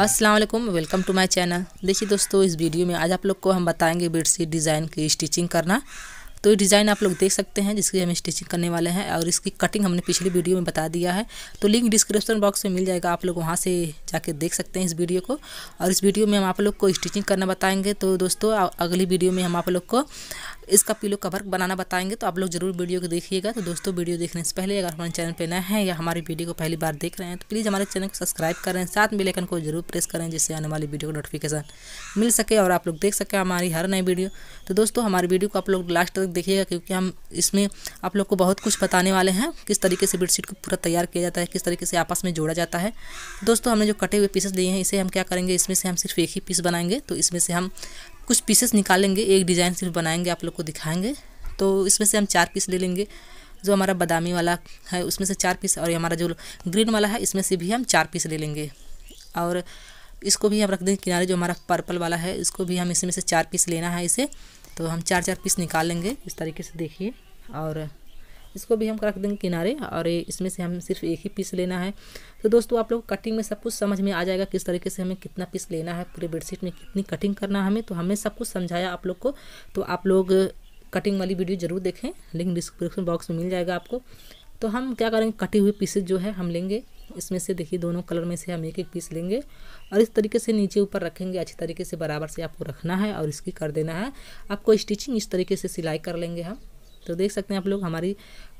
अस्सलाम वालेकुम, welcome to my channel. देखिए दोस्तों, इस वीडियो में आज आप लोग को हम बताएंगे बेडशीट डिज़ाइन की स्टिचिंग करना। तो ये डिज़ाइन आप लोग देख सकते हैं जिसकी हम स्टिचिंग करने वाले हैं, और इसकी कटिंग हमने पिछली वीडियो में बता दिया है। तो लिंक डिस्क्रिप्शन बॉक्स में मिल जाएगा, आप लोग वहाँ से जाके देख सकते हैं इस वीडियो को। और इस वीडियो में हम आप लोग को स्टिचिंग करना बताएंगे। तो दोस्तों, अगली वीडियो में हम आप लोग को इसका पिलो कवर बनाना बताएंगे, तो आप लोग जरूर वीडियो को देखिएगा। तो दोस्तों, वीडियो देखने से पहले अगर हमारे चैनल पर नए हैं या हमारी वीडियो को पहली बार देख रहे हैं तो प्लीज़ हमारे चैनल को सब्सक्राइब करें, साथ में बेल आइकन को जरूर प्रेस करें, जिससे आने वाली वीडियो को नोटिफिकेशन मिल सके और आप लोग देख सकें हमारी हर नई वीडियो। तो दोस्तों, हमारी वीडियो को आप लोग लास्ट तक देखिएगा, क्योंकि हम इसमें आप लोग को बहुत कुछ बताने वाले हैं, किस तरीके से बेडशीट को पूरा तैयार किया जाता है, किस तरीके से आपस में जोड़ा जाता है। दोस्तों, हमने जो कटे हुए पीसेस दिए हैं, इसे हम क्या करेंगे, इसमें से हम सिर्फ एक ही पीस बनाएंगे। तो इसमें से हम कुछ पीसेस निकालेंगे, एक डिज़ाइन सिर्फ बनाएंगे, आप लोग को दिखाएंगे। तो इसमें से हम 4 पीस ले लेंगे, जो हमारा बादामी वाला है उसमें से 4 पीस, और हमारा जो ग्रीन वाला है इसमें से भी हम 4 पीस ले लेंगे, और इसको भी हम रख देंगे किनारे। जो हमारा पर्पल वाला है इसको भी हम इसमें से 4 पीस लेना है इसे, तो हम 4-4 पीस निकाल लेंगे इस तरीके से, देखिए। और इसको भी हम रख देंगे किनारे, और इसमें से हम सिर्फ एक ही पीस लेना है। तो दोस्तों, आप लोग कटिंग में सब कुछ समझ में आ जाएगा, किस तरीके से हमें कितना पीस लेना है, पूरे बेडशीट में कितनी कटिंग करना है हमें। तो हमने सब कुछ समझाया आप लोग को, तो आप लोग कटिंग वाली वीडियो ज़रूर देखें, लिंक डिस्क्रिप्शन बॉक्स में मिल जाएगा आपको। तो हम क्या करेंगे, कटे हुए पीसेज जो है हम लेंगे, इसमें से देखिए दोनों कलर में से हम एक एक पीस लेंगे, और इस तरीके से नीचे ऊपर रखेंगे, अच्छी तरीके से बराबर से आपको रखना है और इसकी कर देना है आपको स्टिचिंग। इस तरीके से सिलाई कर लेंगे हम। तो देख सकते हैं आप लोग, हमारी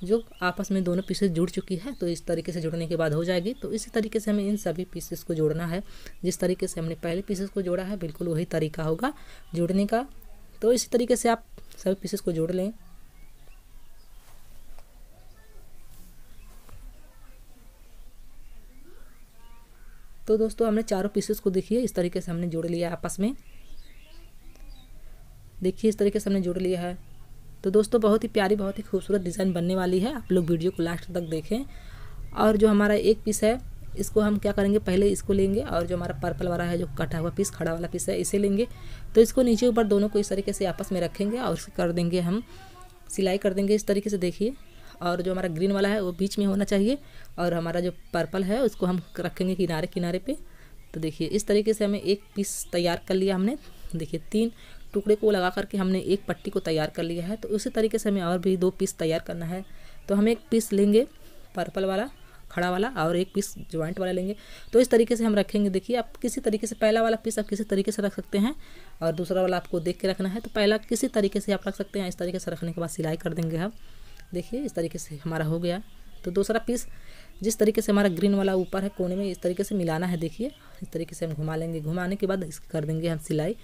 जो आपस में दोनों पीसेस जुड़ चुकी है। तो इस तरीके से जुड़ने के बाद हो जाएगी। तो इसी तरीके से हमें इन सभी पीसेस को जोड़ना है, जिस तरीके से हमने पहले पीसेस को जोड़ा है बिल्कुल वही तरीका होगा जोड़ने का। तो इसी तरीके से आप सभी पीसेस को जोड़ लें। तो दोस्तों, हमने चारों पीसेस को देखिए इस तरीके से हमने जोड़ लिया आपस में, देखिए इस तरीके से हमने जोड़ लिया है। तो दोस्तों, बहुत ही प्यारी, बहुत ही खूबसूरत डिज़ाइन बनने वाली है, आप लोग वीडियो को लास्ट तक देखें। और जो हमारा एक पीस है इसको हम क्या करेंगे, पहले इसको लेंगे, और जो हमारा पर्पल वाला है, जो कटा हुआ पीस, खड़ा वाला पीस है, इसे लेंगे। तो इसको नीचे ऊपर दोनों को इस तरीके से आपस में रखेंगे और कर देंगे हम सिलाई कर देंगे इस तरीके से, देखिए। और जो हमारा ग्रीन वाला है वो बीच में होना चाहिए, और हमारा जो पर्पल है उसको हम रखेंगे किनारे किनारे पे। तो देखिए इस तरीके से हमें एक पीस तैयार कर लिया हमने, देखिए 3 टुकड़े को लगा करके हमने एक पट्टी को तैयार कर लिया है। तो उसी तरीके से हमें और भी 2 पीस तैयार करना है। तो हम एक पीस लेंगे पर्पल वाला, खड़ा वाला, और एक पीस ज्वाइंट वाला लेंगे। तो इस तरीके से हम रखेंगे, देखिए आप किसी तरीके से पहला वाला पीस आप किसी तरीके से रख सकते हैं, और दूसरा वाला आपको देख के रखना है। तो पहला किसी तरीके से आप रख सकते हैं, इस तरीके से रखने के बाद सिलाई कर देंगे हम, देखिए इस तरीके से हमारा हो गया। तो दूसरा पीस जिस तरीके से हमारा ग्रीन वाला ऊपर है कोने में, इस तरीके से मिलाना है, देखिए इस तरीके से हम घुमा लेंगे, घुमाने के बाद इसकी कर देंगे हम सिलाई।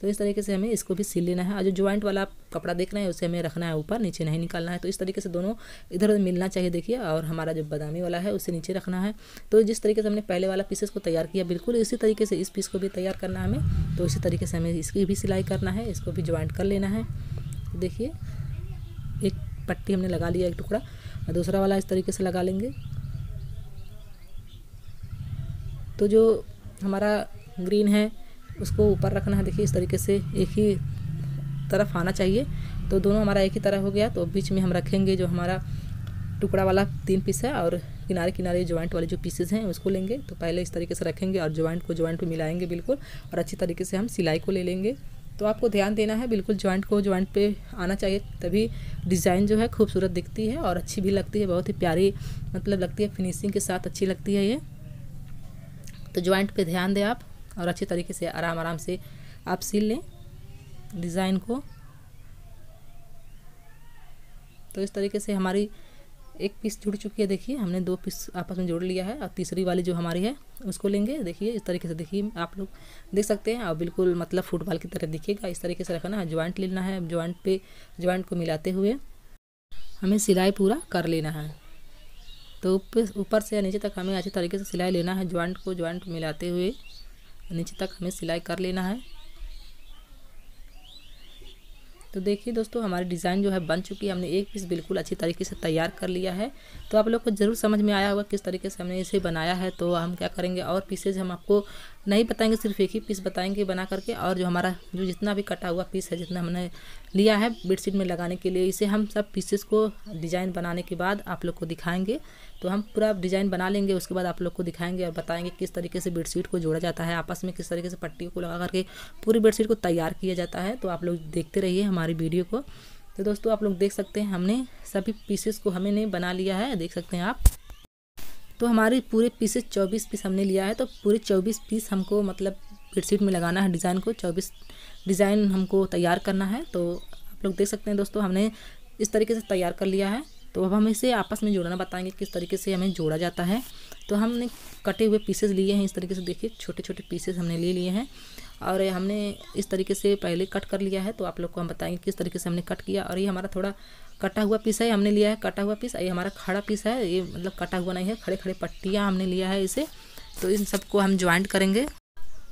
तो इस तरीके से हमें इसको भी सिल लेना है, और जो ज्वाइंट वाला कपड़ा देख रहे हैं उसे हमें रखना है ऊपर, नीचे नहीं निकालना है। तो इस तरीके से दोनों इधर उधर मिलना चाहिए, देखिए। और हमारा जो बादामी वाला है उसे नीचे रखना है। तो जिस तरीके से हमने पहले वाला पीसेस को तैयार किया, बिल्कुल इसी तरीके से इस पीस को भी तैयार करना है हमें। तो इसी तरीके से हमें इसकी भी सिलाई करना है, इसको भी ज्वाइंट कर लेना है। देखिए एक पट्टी हमने लगा लिया, एक टुकड़ा, और दूसरा वाला इस तरीके से लगा लेंगे। तो जो हमारा ग्रीन है उसको ऊपर रखना है, देखिए इस तरीके से एक ही तरफ आना चाहिए। तो दोनों हमारा एक ही तरह हो गया। तो बीच में हम रखेंगे जो हमारा टुकड़ा वाला 3 पीस है, और किनारे किनारे ज्वाइंट वाले जो पीसेस हैं उसको लेंगे। तो पहले इस तरीके से रखेंगे और ज्वाइंट पे मिलाएंगे बिल्कुल, और अच्छी तरीके से हम सिलाई को ले लेंगे। तो आपको ध्यान देना है, बिल्कुल ज्वाइंट को ज्वाइंट पे आना चाहिए, तभी डिज़ाइन जो है खूबसूरत दिखती है और अच्छी भी लगती है, बहुत ही प्यारी मतलब लगती है, फिनिशिंग के साथ अच्छी लगती है ये। तो ज्वाइंट पे ध्यान दें आप, और अच्छे तरीके से आराम आराम से आप सिल लें डिज़ाइन को। तो इस तरीके से हमारी एक पीस जुड़ चुकी है, देखिए हमने 2 पीस आपस में जोड़ लिया है, और तीसरी वाली जो हमारी है उसको लेंगे, देखिए इस तरीके से, देखिए आप लोग देख सकते हैं। और बिल्कुल मतलब फुटबॉल की तरह दिखेगा, इस तरीके से रखना है, ज्वाइंट लेना है, ज्वाइंट को मिलाते हुए हमें सिलाई पूरा कर लेना है। तो ऊपर से नीचे तक हमें अच्छे तरीके से सिलाई लेना है, ज्वाइंट को ज्वाइंट मिलाते हुए नीचे तक हमें सिलाई कर लेना है। तो देखिए दोस्तों, हमारी डिज़ाइन जो है बन चुकी है, हमने एक पीस बिल्कुल अच्छी तरीके से तैयार कर लिया है। तो आप लोग को ज़रूर समझ में आया होगा किस तरीके से हमने इसे बनाया है। तो हम क्या करेंगे, और पीसेज हम आपको नहीं बताएंगे, सिर्फ एक ही पीस बताएंगे बना करके। और जो हमारा जो जितना भी कटा हुआ पीस है, जितना हमने लिया है बेडशीट में लगाने के लिए, इसे हम सब पीसेस को डिज़ाइन बनाने के बाद आप लोग को दिखाएंगे। तो हम पूरा डिज़ाइन बना लेंगे, उसके बाद आप लोग को दिखाएंगे और बताएंगे किस तरीके से बेडशीट को जोड़ा जाता है आपस में, किस तरीके से पट्टी को लगा करके पूरी बेडशीट को तैयार किया जाता है। तो आप लोग देखते रहिए हमारी वीडियो को। तो दोस्तों आप लोग देख सकते हैं हमने सभी पीसेस को हमने बना लिया है, देख सकते हैं आप। तो हमारे पूरे पीसेस 24 पीस हमने लिया है, तो पूरे 24 पीस हमको मतलब बेडशीट में लगाना है डिज़ाइन को, 24 डिज़ाइन हमको तैयार करना है। तो आप लोग देख सकते हैं दोस्तों हमने इस तरीके से तैयार कर लिया है। तो अब हम इसे आपस में जोड़ना बताएंगे किस तरीके से हमें जोड़ा जाता है। तो हमने कटे हुए पीसेस लिए हैं इस तरीके से, देखिए छोटे छोटे पीसेस हमने ले लिए हैं और हमने इस तरीके से पहले कट कर लिया है। तो आप लोग को हम बताएंगे किस तरीके से हमने कट किया। और ये हमारा थोड़ा कटा हुआ पीस है, हमने लिया है कटा हुआ पीस। ये हमारा खड़ा पीस है, ये मतलब कटा हुआ नहीं है, खड़े खड़े पट्टियाँ हमने लिया है इसे। तो इन सबको हम ज्वाइंट करेंगे।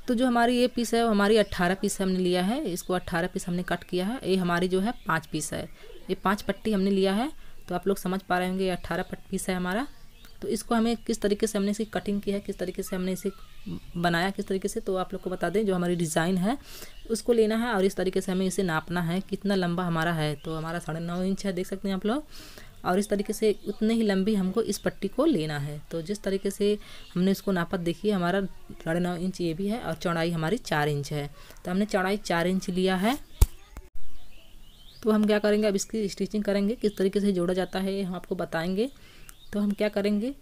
तो जो हमारी ये पीस है हमारी 18 पीस हमने लिया है, इसको 18 पीस हमने कट किया है। ये हमारी जो है 5 पीस है, ये 5 पट्टी हमने लिया है। तो आप लोग समझ पा रहे होंगे 18 पीस है हमारा। तो इसको हमें किस तरीके से हमने इसकी कटिंग की है, किस तरीके से हमने इसे बनाया, किस तरीके से, तो आप लोग को बता दें। जो हमारी डिज़ाइन है उसको लेना है और इस तरीके से हमें इसे नापना है कितना लंबा हमारा है। तो हमारा 9.5 इंच है, देख सकते हैं आप लोग। और इस तरीके से उतने ही लंबी हमको इस पट्टी को लेना है। तो जिस तरीके से हमने इसको नापा, देखिए हमारा 9.5 इंच ये भी है और चौड़ाई हमारी 4 इंच है। तो हमने चौड़ाई 4 इंच लिया है। तो हम क्या करेंगे, अब इसकी स्टिचिंग करेंगे, किस तरीके से जोड़ा जाता है हम आपको बताएंगे। तो हम क्या करेंगे,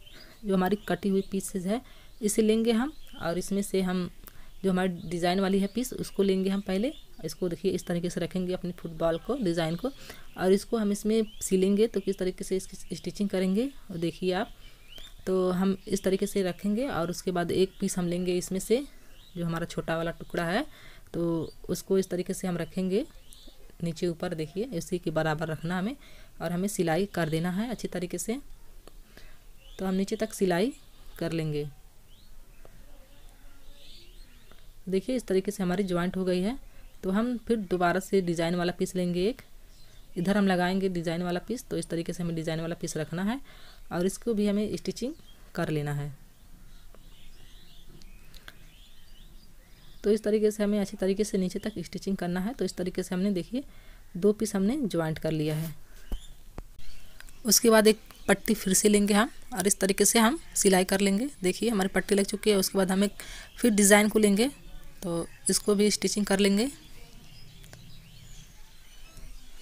जो हमारी कटी हुई पीसेस है इसे लेंगे हम और इसमें से हम जो हमारी डिज़ाइन वाली है पीस उसको लेंगे हम पहले। इसको देखिए इस तरीके से रखेंगे अपने फुटबॉल को, डिज़ाइन को, और इसको हम इसमें सिलेंगे। तो किस तरीके से इसकी स्टिचिंग करेंगे और देखिए आप। तो हम इस तरीके से रखेंगे और उसके बाद एक पीस हम लेंगे इसमें से, जो हमारा छोटा वाला टुकड़ा है, तो उसको इस तरीके से हम रखेंगे नीचे ऊपर, देखिए इसी के बराबर रखना हमें और हमें सिलाई कर देना है अच्छी तरीके से। तो हम नीचे तक सिलाई कर लेंगे। देखिए इस तरीके से हमारी ज्वाइंट हो गई है। तो हम फिर दोबारा से डिज़ाइन वाला पीस लेंगे, एक इधर हम लगाएंगे डिज़ाइन वाला पीस। तो इस तरीके से हमें डिज़ाइन वाला पीस रखना है और इसको भी हमें स्टिचिंग कर लेना है। तो इस तरीके से हमें अच्छी तरीके से नीचे तक स्टिचिंग करना है। तो इस तरीके से हमने देखिए 2 पीस हमने ज्वाइंट कर लिया है। उसके बाद एक पट्टी फिर से लेंगे हम और इस तरीके से हम सिलाई कर लेंगे। देखिए हमारी पट्टी लग चुकी है। उसके बाद हम एक फिर डिज़ाइन को लेंगे, तो इसको भी स्टिचिंग कर लेंगे।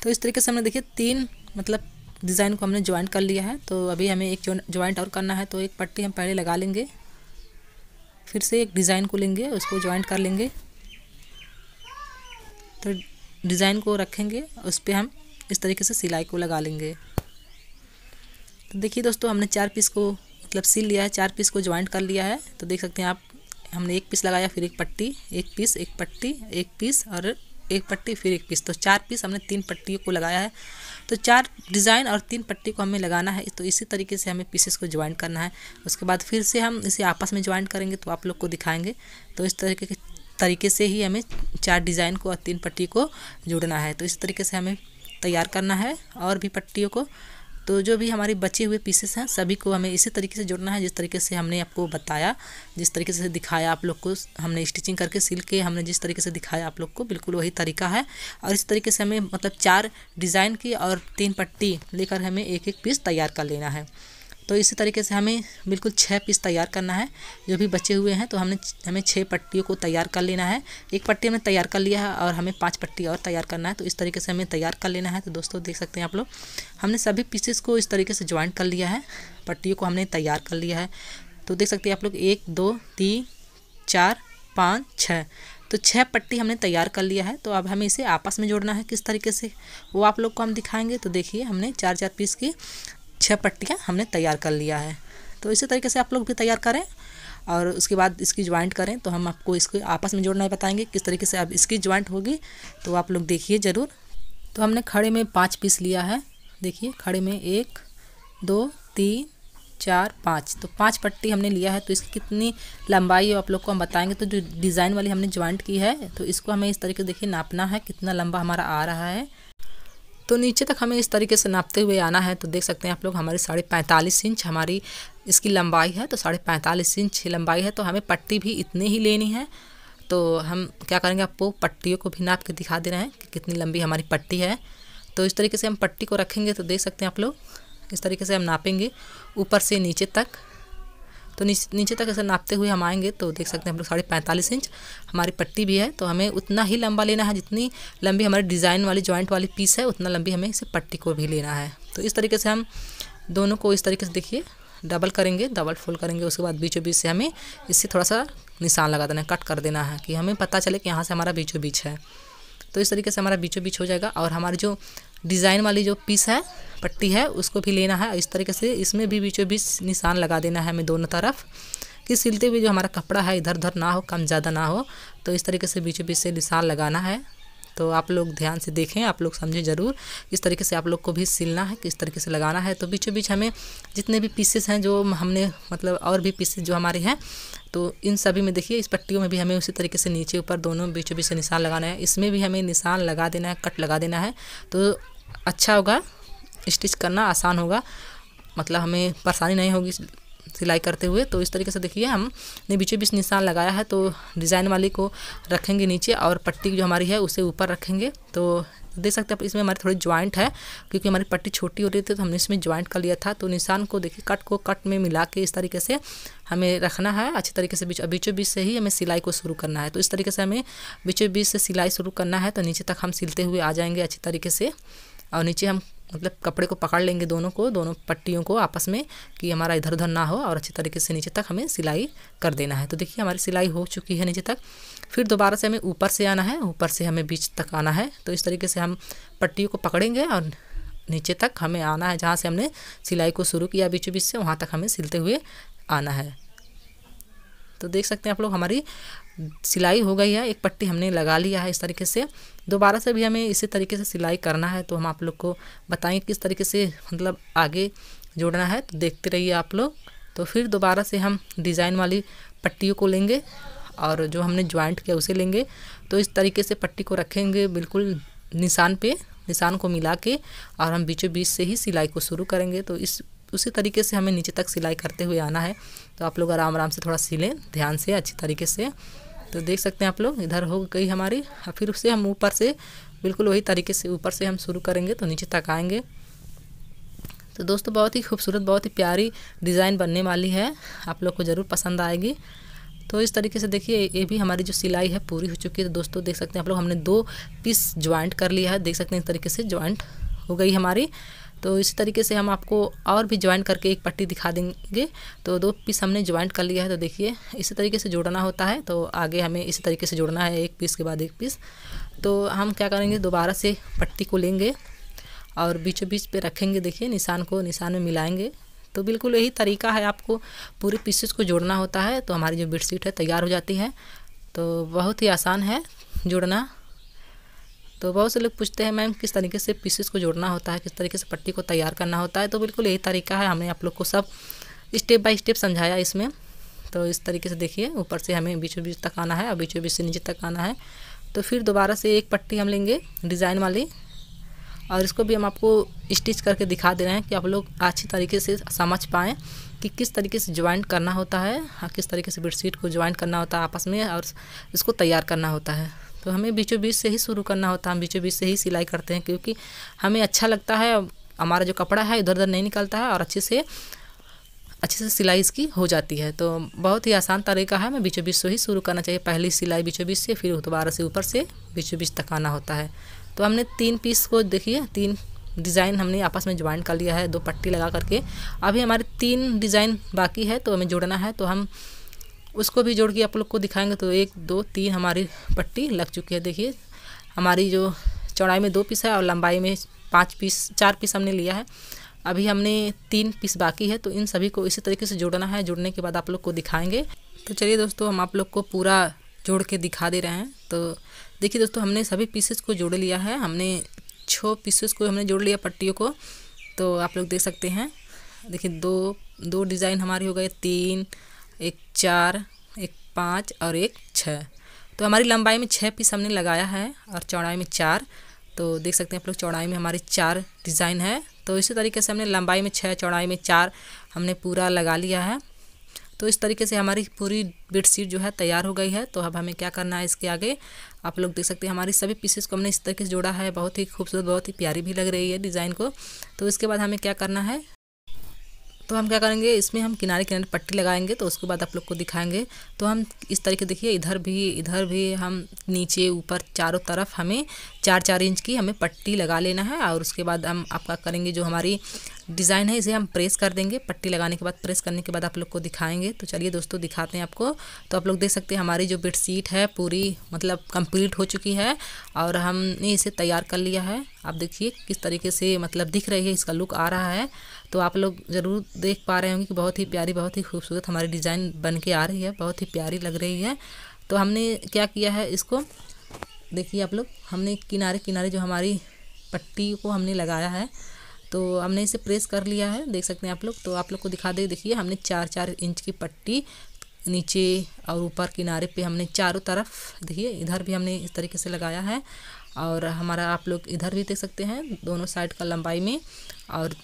तो इस तरीके से हमने देखिए 3 मतलब डिज़ाइन को हमने ज्वाइंट कर लिया है। तो अभी हमें एक ज्वाइंट और करना है। तो एक पट्टी हम पहले लगा लेंगे, फिर से एक डिज़ाइन को लेंगे, उसको ज्वाइंट कर लेंगे। तो डिज़ाइन को रखेंगे, उस पर हम इस तरीके से सिलाई को लगा लेंगे। तो देखिए दोस्तों हमने 4 पीस को मतलब सिल लिया है, 4 पीस को ज्वाइंट कर लिया है। तो देख सकते हैं आप, हमने एक पीस लगाया, फिर एक पट्टी, एक पीस, एक पट्टी, एक पीस और एक पट्टी, फिर एक पीस। तो 4 पीस हमने 3 पट्टियों को लगाया है। तो 4 डिज़ाइन और 3 पट्टी को हमें लगाना है। तो इसी तरीके से हमें पीसेस को ज्वाइंट करना है। उसके बाद फिर से हम इसे आपस में ज्वाइंट करेंगे, तो आप लोग को दिखाएंगे। तो इस तरीके से ही हमें 4 डिज़ाइन को और 3 पट्टी को जोड़ना है। तो इस तरीके से हमें तैयार करना है और भी पट्टियों को। तो जो भी हमारे बचे हुए पीसेस हैं सभी को हमें इसी तरीके से जोड़ना है, जिस तरीके से हमने आपको बताया, जिस तरीके से दिखाया आप लोग को, हमने स्टिचिंग करके सिल के हमने जिस तरीके से दिखाया आप लोग को, बिल्कुल वही तरीका है। और इस तरीके से हमें मतलब 4 डिज़ाइन की और 3 पट्टी लेकर हमें एक पीस तैयार कर लेना है। तो इसी तरीके से हमें बिल्कुल 6 पीस तैयार करना है जो भी बचे हुए हैं। तो हमें 6 पट्टियों को तैयार कर लेना है। एक पट्टी हमने तैयार कर लिया है और हमें 5 पट्टी और तैयार करना है। तो इस तरीके से हमें तैयार कर लेना है। तो दोस्तों देख सकते हैं आप लोग, हमने सभी पीसेस को इस तरीके से ज्वाइंट कर लिया है, पट्टियों को हमने तैयार कर लिया है। तो देख सकते हैं आप लोग 1 2 3 4 5 6, तो 6 पट्टी हमने तैयार कर लिया है। तो अब हमें इसे आपस में जोड़ना है किस तरीके से, वो आप लोग को हम दिखाएँगे। तो देखिए हमने 4 4 पीस की 6 पट्टियाँ हमने तैयार कर लिया है। तो इसी तरीके से आप लोग भी तैयार करें और उसके बाद इसकी ज्वाइंट करें। तो हम आपको इसको आपस में जोड़ना बताएंगे किस तरीके से अब इसकी ज्वाइंट होगी। तो आप लोग देखिए ज़रूर। तो हमने खड़े में 5 पीस लिया है, देखिए खड़े में 1 2 3 4 5, तो 5 पट्टी हमने लिया है। तो इसकी कितनी लंबाई है आप लोग को हम बताएंगे। तो जो डिज़ाइन वाली हमने ज्वाइंट की है, तो इसको हमें इस तरीके से देखिए नापना है कितना लंबा हमारा आ रहा है। तो नीचे तक हमें इस तरीके से नापते हुए आना है। तो देख सकते हैं आप लोग हमारी 45.5 इंच हमारी इसकी लंबाई है, तो 45.5 इंच लंबाई है। तो हमें पट्टी भी इतनी ही लेनी है। तो हम क्या करेंगे, आपको पट्टियों को भी नाप के दिखा दे रहे हैं कि कितनी लंबी हमारी पट्टी है। तो इस तरीके से हम पट्टी को रखेंगे। तो देख सकते हैं आप लोग इस तरीके से हम नापेंगे ऊपर से नीचे तक। तो नीचे तक ऐसे नापते हुए हम आएंगे। तो देख सकते हैं हम लोग 45.5 इंच हमारी पट्टी भी है। तो हमें उतना ही लंबा लेना है, जितनी लंबी हमारी डिज़ाइन वाली जॉइंट वाली पीस है उतना लंबी हमें इसे पट्टी को भी लेना है। तो इस तरीके से हम दोनों को इस तरीके से देखिए डबल करेंगे, डबल फोल्ड करेंगे। उसके बाद बीचों बीच से हमें इससे थोड़ा सा निशान लगा देना है, कट कर देना है कि हमें पता चले कि यहाँ से हमारा बीचों बीच है। तो इस तरीके से हमारा बीचों बीच हो जाएगा। और हमारी जो डिज़ाइन वाली जो पीस है पट्टी है उसको भी लेना है। इस तरीके से इसमें भी बीचों बीच निशान लगा देना है हमें दोनों तरफ, कि सिलते हुए जो हमारा कपड़ा है इधर उधर ना हो, कम ज़्यादा ना हो। तो इस तरीके से बीचों बीच से निशान लगाना है। तो आप लोग ध्यान से देखें, आप लोग समझें ज़रूर। इस तरीके से आप लोग को भी सिलना है, किस तरीके से लगाना है। तो बीचों बीच हमें जितने भी पीसेस हैं जो हमने मतलब और भी पीसेस जो हमारे हैं, तो इन सभी में देखिए इस पट्टियों में भी हमें उसी तरीके से नीचे ऊपर दोनों बीचों बीच से निशान लगाना है। इसमें भी हमें निशान लगा देना है, कट लगा देना है। तो अच्छा होगा, स्टिच करना आसान होगा, मतलब हमें परेशानी नहीं होगी सिलाई करते हुए। तो इस तरीके से देखिए हमने बीचों बीच निशान लगाया है। तो डिज़ाइन वाली को रखेंगे नीचे और पट्टी जो हमारी है उसे ऊपर रखेंगे। तो देख सकते हैं इसमें हमारी थोड़ी ज्वाइंट है, क्योंकि हमारी पट्टी छोटी हो रही थी तो हमने इसमें ज्वाइंट कर लिया था। तो निशान को देखिए कट को कट में मिला के इस तरीके से हमें रखना है अच्छे तरीके से। बीचों बीच से ही हमें सिलाई को शुरू करना है। तो इस तरीके से हमें बीचों बीच से सिलाई शुरू करना है। तो नीचे तक हम सिलते हुए आ जाएंगे अच्छे तरीके से। और नीचे हम मतलब कपड़े को पकड़ लेंगे दोनों को, दोनों पट्टियों को आपस में, कि हमारा इधर उधर ना हो। और अच्छे तरीके से नीचे तक हमें सिलाई कर देना है। तो देखिए हमारी सिलाई हो चुकी है नीचे तक। फिर दोबारा से हमें ऊपर से आना है, ऊपर से हमें बीच तक आना है। तो इस तरीके से हम पट्टियों को पकड़ेंगे और नीचे तक हमें आना है, जहाँ से हमने सिलाई को शुरू किया बीचों बीच से, वहाँ तक हमें सिलते हुए आना है। तो देख सकते हैं आप लोग हमारी सिलाई हो गई है, एक पट्टी हमने लगा लिया है। इस तरीके से दोबारा से भी हमें इसी तरीके से सिलाई करना है। तो हम आप लोग को बताएं किस तरीके से मतलब आगे जोड़ना है। तो देखते रहिए आप लोग। तो फिर दोबारा से हम डिज़ाइन वाली पट्टियों को लेंगे और जो हमने ज्वाइंट किया उसे लेंगे। तो इस तरीके से पट्टी को रखेंगे बिल्कुल निशान पे, निशान को मिला के, और हम बीचों बीच से ही सिलाई को शुरू करेंगे। तो इस उसी तरीके से हमें नीचे तक सिलाई करते हुए आना है। तो आप लोग आराम आराम से थोड़ा सिलें ध्यान से अच्छे तरीके से। तो देख सकते हैं आप लोग इधर हो गई हमारी। और फिर उससे हम ऊपर से बिल्कुल वही तरीके से ऊपर से हम शुरू करेंगे तो नीचे तक आएंगे। तो दोस्तों बहुत ही खूबसूरत, बहुत ही प्यारी डिज़ाइन बनने वाली है, आप लोग को ज़रूर पसंद आएगी। तो इस तरीके से देखिए ये भी हमारी जो सिलाई है पूरी हो चुकी है। तो दोस्तों देख सकते हैं आप लोग हमने 2 पीस ज्वाइंट कर लिया है। देख सकते हैं इस तरीके से ज्वाइंट हो गई हमारी। तो इसी तरीके से हम आपको और भी ज्वाइंट करके एक पट्टी दिखा देंगे। तो 2 पीस हमने ज्वाइंट कर लिया है। तो देखिए इसी तरीके से जोड़ना होता है। तो आगे हमें इसी तरीके से जोड़ना है, एक पीस के बाद एक पीस। तो हम क्या करेंगे, दोबारा से पट्टी को लेंगे और बीचों बीच पे रखेंगे। देखिए निशान को निशान में मिलाएंगे। तो बिल्कुल यही तरीका है, आपको पूरे पीसेस को जोड़ना होता है। तो हमारी जो बेडशीट है तैयार हो जाती है। तो बहुत ही आसान है जोड़ना। तो बहुत से लोग पूछते हैं मैम किस तरीके से पीसेस को जोड़ना होता है, किस तरीके से पट्टी को तैयार करना होता है। तो बिल्कुल यही तरीका है, हमने आप लोग को सब स्टेप बाय स्टेप समझाया इसमें। तो इस तरीके से देखिए ऊपर से हमें बीचों बीच तक आना है और बीचों बीच से नीचे तक आना है। तो फिर दोबारा से एक पट्टी हम लेंगे डिज़ाइन वाली, और इसको भी हम आपको स्टिच करके दिखा दे रहे हैं कि आप लोग अच्छी तरीके से समझ पाएँ कि किस तरीके से ज्वाइंट करना होता है, किस तरीके से बेडशीट को ज्वाइंट करना होता है आपस में और इसको तैयार करना होता है। तो हमें बीचों बीच से ही शुरू करना होता है, हम बीचों बीच से ही सिलाई करते हैं, क्योंकि हमें अच्छा लगता है, हमारा जो कपड़ा है इधर उधर नहीं निकलता है और अच्छे से सिलाई इसकी हो जाती है। तो बहुत ही आसान तरीका है, हमें बीचों बीच से ही शुरू करना चाहिए। पहली सिलाई बीचों बीच से, फिर दोबारा से ऊपर से बीचों बीच तक आना होता है। तो हमने 3 पीस को देखिए 3 डिज़ाइन हमने आपस में ज्वाइन कर लिया है 2 पट्टी लगा करके। अभी हमारे 3 डिज़ाइन बाकी है तो हमें जोड़ना है। तो हम उसको भी जोड़ के आप लोग को दिखाएंगे। तो 1 2 3 हमारी पट्टी लग चुकी है। देखिए हमारी जो चौड़ाई में 2 पीस है और लंबाई में 4 पीस हमने लिया है। अभी हमने 3 पीस बाकी है। तो इन सभी को इसी तरीके से जोड़ना है, जोड़ने के बाद आप लोग को दिखाएंगे। तो चलिए दोस्तों हम आप लोग को पूरा जोड़ के दिखा दे रहे हैं। तो देखिए दोस्तों हमने सभी पीसेस को जोड़ लिया है, हमने 6 पीसेस को हमने जोड़ लिया पट्टियों को। तो आप लोग देख सकते हैं, देखिए 2 डिज़ाइन हमारे हो गए, 3, 1 4, 1 5 और 1 6। तो हमारी लंबाई में 6 पीस हमने लगाया है और चौड़ाई में 4। तो देख सकते हैं आप लोग चौड़ाई में हमारे 4 डिज़ाइन है। तो इसी तरीके से हमने लंबाई में 6, चौड़ाई में 4 हमने पूरा लगा लिया है। तो इस तरीके से हमारी पूरी बेडशीट जो है तैयार हो गई है। तो अब हमें क्या करना है इसके आगे, आप लोग देख सकते हैं हमारी सभी पीसेस को हमने इस तरीके से जोड़ा है। बहुत ही खूबसूरत, बहुत ही प्यारी भी लग रही है डिज़ाइन को। तो इसके बाद हमें क्या करना है, तो हम क्या करेंगे, इसमें हम किनारे किनारे पट्टी लगाएंगे। तो उसके बाद आप लोग को दिखाएंगे। तो हम इस तरीके देखिए, इधर भी हम नीचे ऊपर चारों तरफ हमें 4-4 इंच की हमें पट्टी लगा लेना है। और उसके बाद हम आपका करेंगे, जो हमारी डिज़ाइन है इसे हम प्रेस कर देंगे। पट्टी लगाने के बाद, प्रेस करने के बाद आप लोग को दिखाएंगे। तो चलिए दोस्तों दिखाते हैं आपको। तो आप लोग देख सकते हैं हमारी जो बेडशीट है पूरी मतलब कंप्लीट हो चुकी है और हमने इसे तैयार कर लिया है। आप देखिए किस तरीके से मतलब दिख रही है, इसका लुक आ रहा है। तो आप लोग ज़रूर देख पा रहे होंगे कि बहुत ही प्यारी, बहुत ही खूबसूरत हमारी डिज़ाइन बन के आ रही है, बहुत ही प्यारी लग रही है। तो हमने क्या किया है, इसको देखिए आप लोग, हमने किनारे किनारे जो हमारी पट्टी को हमने लगाया है। तो हमने इसे प्रेस कर लिया है, देख सकते हैं आप लोग। तो आप लोग को दिखा दे, देखिए हमने 4-4 इंच की पट्टी नीचे और ऊपर किनारे पे हमने चारों तरफ, देखिए इधर भी हमने इस तरीके से लगाया है। और हमारा आप लोग इधर भी देख सकते हैं, दोनों साइड का लंबाई में और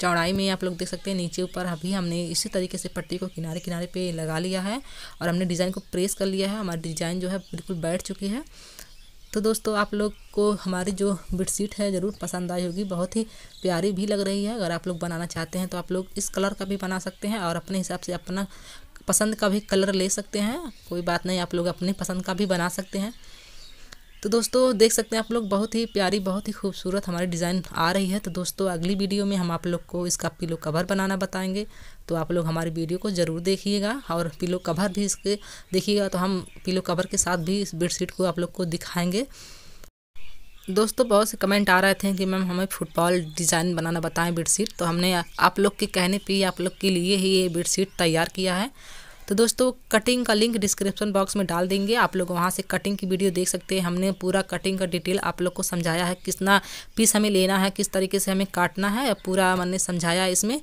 चौड़ाई में आप लोग देख सकते हैं नीचे ऊपर अभी हमने इसी तरीके से पट्टी को किनारे किनारे पे लगा लिया है। और हमने डिज़ाइन को प्रेस कर लिया है, हमारी डिज़ाइन जो है बिल्कुल बैठ चुकी है। तो दोस्तों आप लोग को हमारी जो बेडशीट है ज़रूर पसंद आई होगी, बहुत ही प्यारी भी लग रही है। अगर आप लोग बनाना चाहते हैं तो आप लोग इस कलर का भी बना सकते हैं और अपने हिसाब से अपना पसंद का भी कलर ले सकते हैं, कोई बात नहीं, आप लोग अपने पसंद का भी बना सकते हैं। तो दोस्तों देख सकते हैं आप लोग, बहुत ही प्यारी, बहुत ही खूबसूरत हमारी डिज़ाइन आ रही है। तो दोस्तों अगली वीडियो में हम आप लोग को इसका पिलो कवर बनाना बताएंगे। तो आप लोग हमारी वीडियो को ज़रूर देखिएगा और पिलो कवर भी इसके देखिएगा। तो हम पिलो कवर के साथ भी इस बेडशीट को आप लोग को दिखाएंगे। दोस्तों बहुत से कमेंट आ रहे थे कि मैम हमें फुटबॉल डिज़ाइन बनाना बताएं बेडशीट। तो हमने आप लोग के कहने पर आप लोग के लिए ही ये बेडशीट तैयार किया है। तो दोस्तों कटिंग का लिंक डिस्क्रिप्शन बॉक्स में डाल देंगे, आप लोग वहां से कटिंग की वीडियो देख सकते हैं। हमने पूरा कटिंग का डिटेल आप लोग को समझाया है, कितना पीस हमें लेना है, किस तरीके से हमें काटना है, पूरा मैंने समझाया इसमें।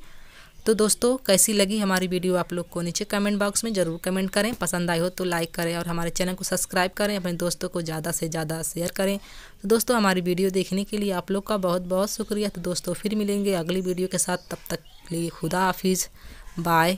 तो दोस्तों कैसी लगी हमारी वीडियो आप लोग को नीचे कमेंट बॉक्स में ज़रूर कमेंट करें। पसंद आई हो तो लाइक करें और हमारे चैनल को सब्सक्राइब करें, अपने दोस्तों को ज़्यादा से ज़्यादा शेयर करें। तो दोस्तों हमारी वीडियो देखने के लिए आप लोग का बहुत बहुत शुक्रिया। तो दोस्तों फिर मिलेंगे अगली वीडियो के साथ, तब तक के लिए खुदा हाफिज़, बाय।